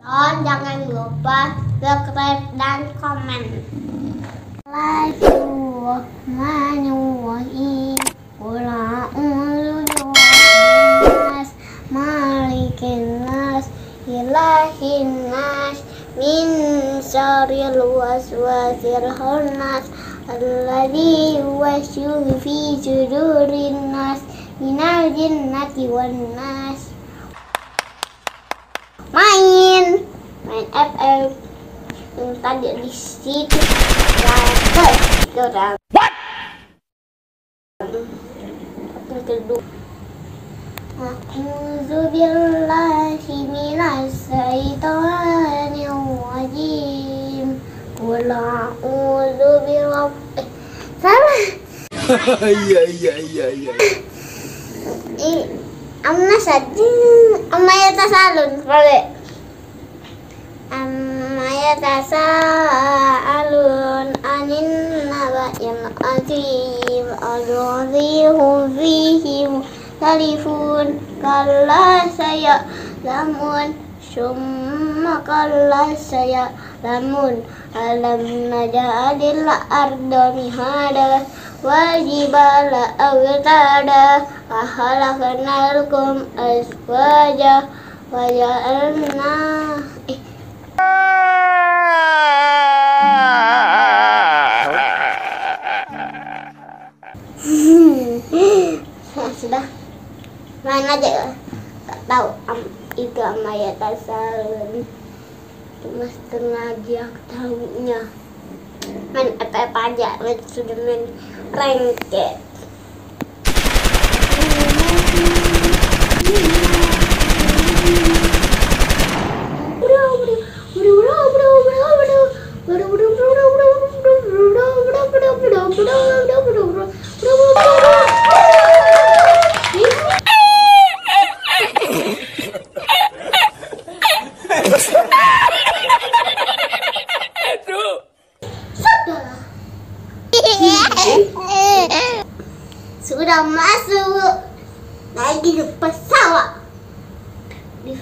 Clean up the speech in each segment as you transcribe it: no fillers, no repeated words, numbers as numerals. Dan jangan lupa subscribe dan komen. Bismillahirrahmanirrahim. Qul a'udzu birabbil nas, malikin nas, ilahin nas, min syarril waswasil khannas, alladzi yuwaswisu fi sudurin nas, minal jinnati wan nas. Main FL yang tadi di situ later orang kedua. A'udzubillahi minasyaitonir rajim. Qul a'udzubirabbil salah. Iya. Amma sajin, amma yatasalun, boleh. Amma yatasalun anin naba'il azim, alladzi hum fihi mukhtalifun, kalla saya'lamun, summa kalla saya'lamun, alam naj'alil arda mihada wal jibala awtada, wa khalaqnakum azwaja wa ja'alna sudah main aja tak tahu itu amaya tasalun cuma setengah dia tahunya main apa aja sudah main ranked. Sudah masuk lagi di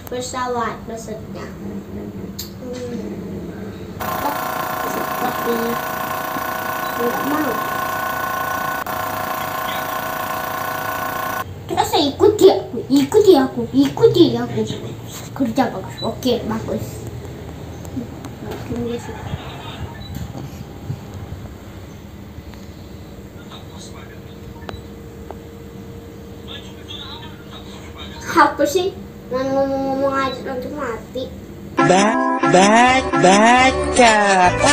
pesawat maksudnya seperti tidak mau terus ikuti aku kerja bagus, oke bagus apa sih ngomong-ngomong aja nanti mati baca apa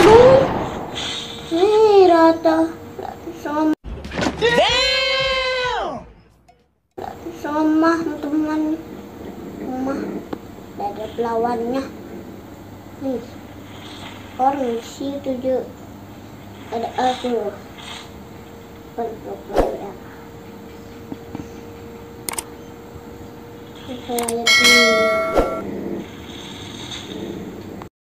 dong nih rata sama teman rumah ada pelawannya nih orang situ juga ada aku perlu